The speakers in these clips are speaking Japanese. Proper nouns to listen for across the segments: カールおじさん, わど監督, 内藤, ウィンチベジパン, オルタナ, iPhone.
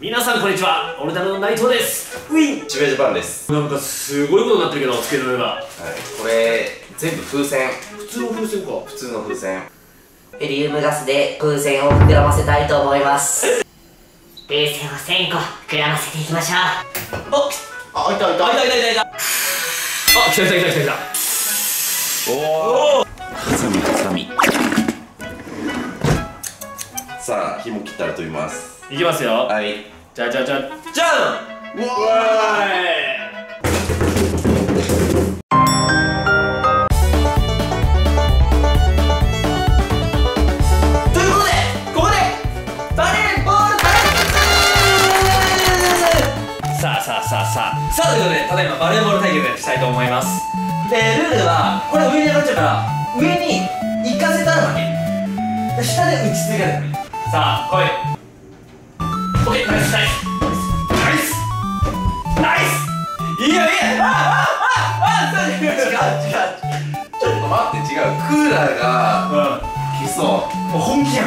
皆さんこんにちは、オルタナの内藤です。ウィンチベジパンです。なんかすごいことになってるけど、机の上が、はい、これ全部風船。普通の風船か。普通の風船。ヘリウムガスで風船を膨らませたいと思います。風船を1000個膨らませていきましょう。あ、開いた開いた開いた開いた開いた。あ、来た来た来た来た来た。おお、ハサミハサミ。さあ、紐切ったら飛びます。いきますよ。はい、じゃじゃじゃじゃん。うわーい。ということで、ここでバレーボール対決。さあということで、ただいまバレーボール対決をしたいと思います。で、ルールはこれ上に上がっちゃうから、上に行かせたら負け、下で打ち続ける。さあ来い。ナイスナイスナイスナイスナイス。いいよいいよ。違う違う、ちょっと待って、違う。クーラーが消そう。もう本気やん。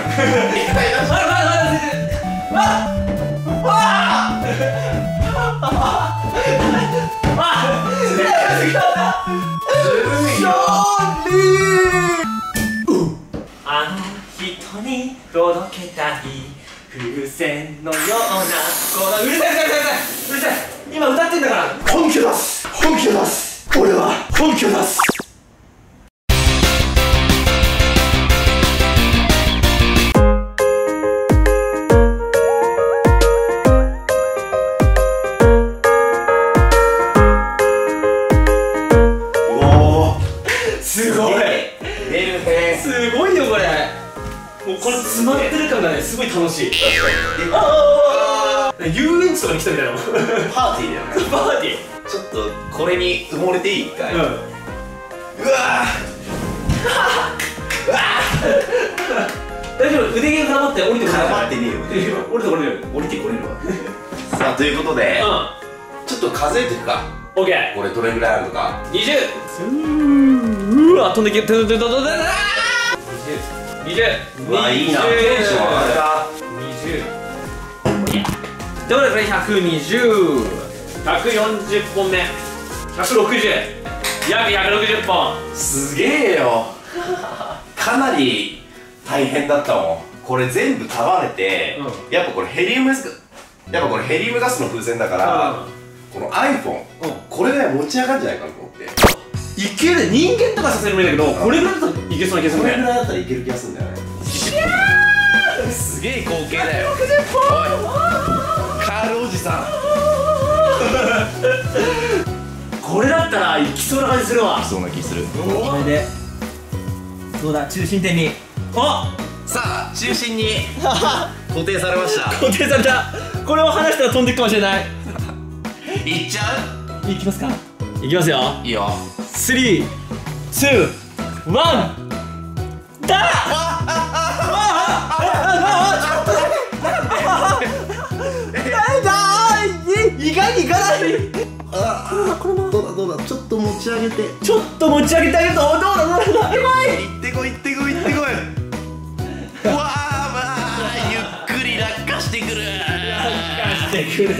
あの人に届けたい風船のようなこの。うるさいうるさい、今歌ってんだから。本気を出す、本気を出す、俺は本気を出す。おー、すごい出るね。すごいよこれ。もうこれ詰まってる感がね、すごい楽しい。ああ、遊園地とかに来たみたいな。パーティーだよね。パーティー。ちょっとこれに埋もれていい一回。うわー大丈夫、腕毛が絡まって降りてこれない。絡まってねえよ、腕毛は。降りてこれるわ。さあ、ということでちょっと数えていくか。オッケー。これどれぐらいあるのか。20。うわ、飛んできて、飛んできて、飛んできて。20。わあ、いいな、テンション上がった。20。で、これこれ120。140本目。160。約160本。すげえよ。かなり大変だったもん。これ全部束ねて、やっぱこれヘリウムガスの風船だから、この iPhone、これぐらい持ち上がるんじゃないかなと思って。いける。人間とかさせるもんだけど、これぐらいだったらいけそうな気がするね。これぐらいだったらいける気がするんだよね。すげえ光景だよ。カールおじさん、これだったらいきそうな感じするわ。いきそうな気する。これでどうだ、中心点に。あ、さあ、中心に固定されました。固定された。これを離したら飛んでいくかもしれない。いっちゃう。いきますか。いきますよ。いいよ。3、2、1、だ！ちょっと持ち上げて、あげると、どうだ、やばい！行ってこい、うわー、まあゆっくり落下してくる。